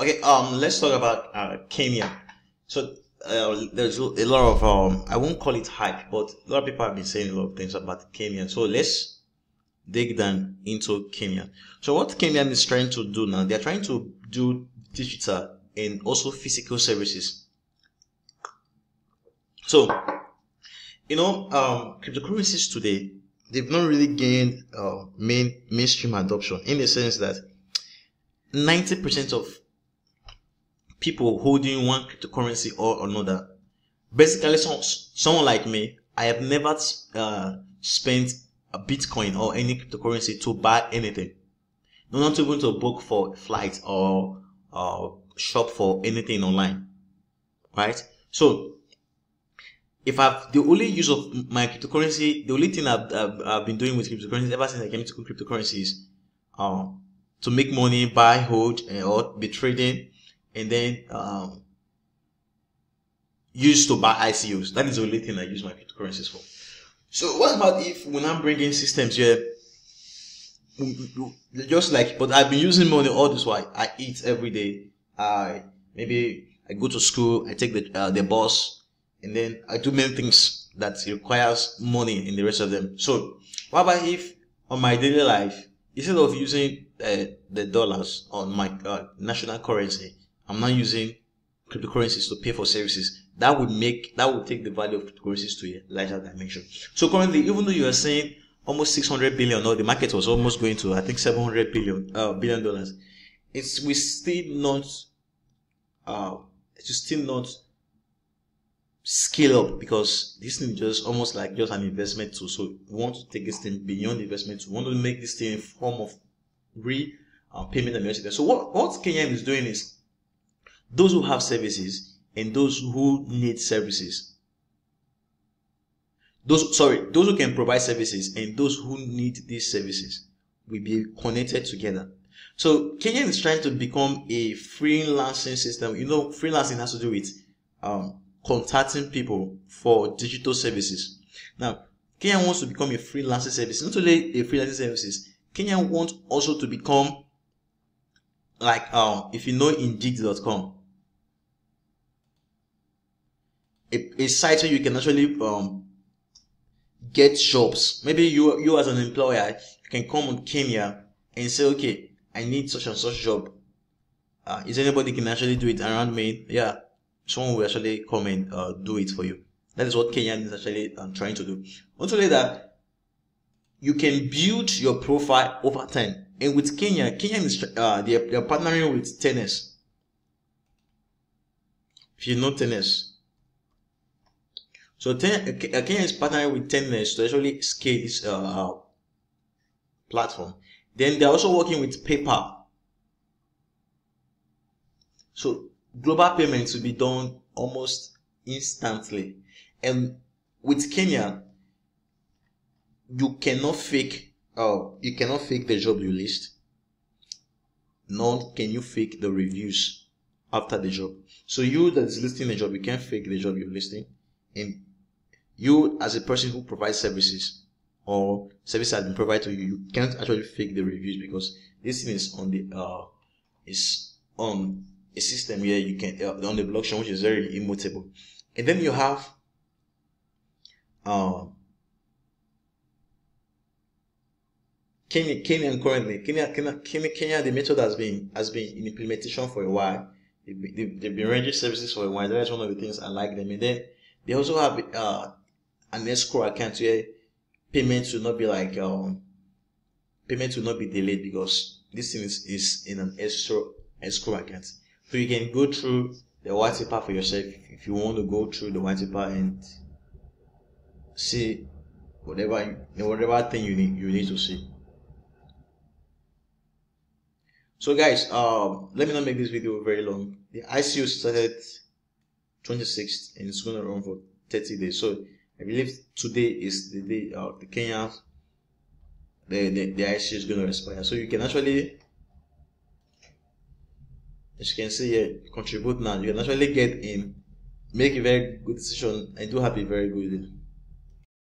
Okay, let's talk about Kenya. So there's a lot of I won't call it hype, but a lot of people have been saying a lot of things about Kenya. So let's dig down into Kenya. So what Kenya is trying to do now, they're trying to do digital and also physical services. So you know, cryptocurrencies today, they've not really gained mainstream adoption, in the sense that 90% of people holding one cryptocurrency or another, basically someone like me, I have never spent a Bitcoin or any cryptocurrency to buy anything. No, not even to book for flights or shop for anything online, right? So if I've, the only use of my cryptocurrency, the only thing I've been doing with cryptocurrency ever since I came to cryptocurrency is to make money, buy, hold, or be trading, and then use to buy ICOs. That is the only thing I use my cryptocurrencies for. So what about if we now bring in systems here, just like, but I've been using money all this while. I eat every day. Maybe I go to school, I take the bus, and then I do many things that requires money in the rest of them. So what about if on my daily life, instead of using the dollars on my national currency, I'm now using cryptocurrencies to pay for services? That would make, that would take the value of cryptocurrencies to a larger dimension. So currently, even though you are saying almost 600 billion, or the market was almost going to, I think, 700 billion dollars, it's still not scale up, because this thing just almost like just an investment tool. So we want to take this thing beyond investment. We want to make this thing in form of payment and everything. So what KM is doing is, those who have services and those who need services, those who can provide services and those who need these services will be connected together. So KM is trying to become a freelancing system. You know, freelancing has to do with contacting people for digital services. Now, KM wants to become a freelancing service. Not only a freelancing services, KM wants also to become like, if you know Indeed.com, a site where you can actually get jobs. Maybe you as an employer, you can come on Kenya and say, okay, I need such and such job. Is anybody can actually do it around me? Yeah, someone will actually come and do it for you. That is what Kenya is actually trying to do. Not only that, you can build your profile over time. And with Kenya, they're partnering with Tenness. If you know Tenness. So Kenya is partnering with Tenness to actually scale this platform. Then they're also working with PayPal. So global payments will be done almost instantly. And with Kenya, you cannot fake the job you list, nor can you fake the reviews after the job. So you that is listing the job, you can't fake the job you're listing. And you as a person who provides services, or service has been provided to you, you can't actually fake the reviews, because this thing is on the is on a system where you can on the blockchain, which is very immutable. And then you have Kenya, the method has been in implementation for a while. They've been rendering services for a while. That's one of the things I like them. And then they also have an escrow account where payments will not be like payments will not be delayed, because this thing is in an escrow account. So you can go through the white paper for yourself if you want to go through the white paper and see whatever thing you need to see. So guys, let me not make this video very long. The ICO started 26th and it's gonna run for 30 days. So I believe today is the day the Kenya, the ICO is gonna expire. So you can actually, as you can see here, contribute now. You can actually get in, make a very good decision, and do have a very good deal.